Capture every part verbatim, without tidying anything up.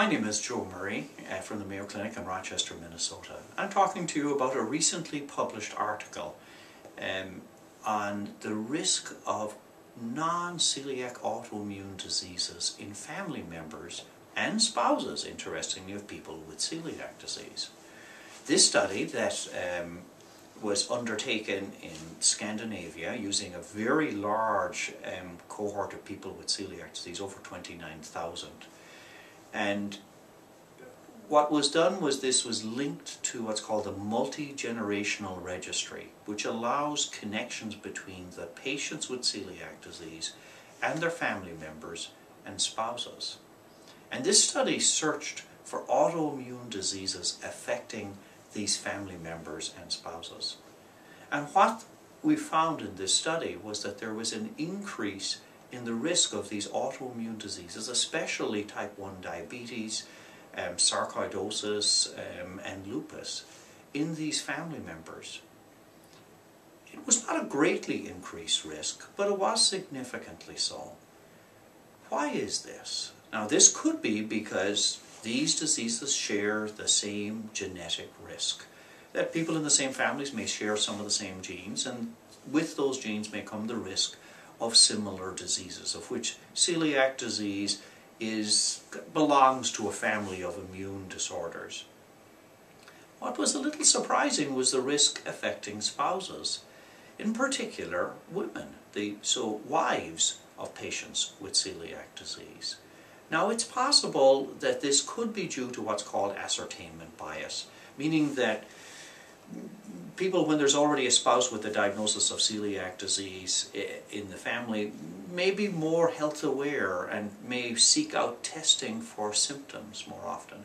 My name is Joe Murray from the Mayo Clinic in Rochester, Minnesota. I'm talking to you about a recently published article um, on the risk of non-celiac autoimmune diseases in family members and spouses, interestingly, of people with celiac disease. This study that um, was undertaken in Scandinavia using a very large um, cohort of people with celiac disease, over twenty-nine thousand. And what was done was this was linked to what's called a multi-generational registry, which allows connections between the patients with celiac disease and their family members and spouses. And this study searched for autoimmune diseases affecting these family members and spouses. And what we found in this study was that there was an increase in the risk of these autoimmune diseases, especially type one diabetes, um, sarcoidosis, um, and lupus, in these family members. It was not a greatly increased risk, but it was significantly so. Why is this? Now, this could be because these diseases share the same genetic risk, that people in the same families may share some of the same genes, and with those genes may come the risk of similar diseases, of which celiac disease is, belongs to a family of immune disorders. What was a little surprising was the risk affecting spouses, in particular women, the, so wives of patients with celiac disease. Now, it's possible that this could be due to what's called ascertainment bias, meaning that people, when there's already a spouse with a diagnosis of celiac disease in the family, may be more health aware and may seek out testing for symptoms more often.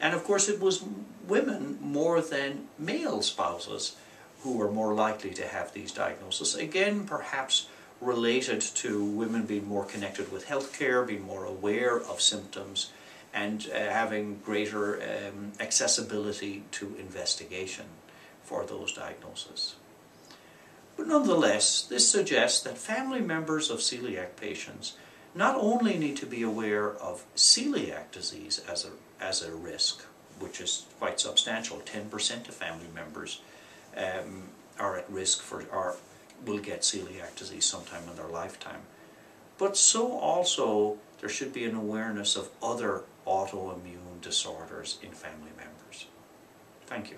And of course, it was women more than male spouses who were more likely to have these diagnoses, again perhaps related to women being more connected with healthcare, being more aware of symptoms, and uh, having greater um, accessibility to investigation for those diagnoses. But nonetheless, this suggests that family members of celiac patients not only need to be aware of celiac disease as a, as a risk, which is quite substantial, ten percent of family members um, are at risk for, are, will get celiac disease sometime in their lifetime, but so also there should be an awareness of other autoimmune disorders in family members. Thank you.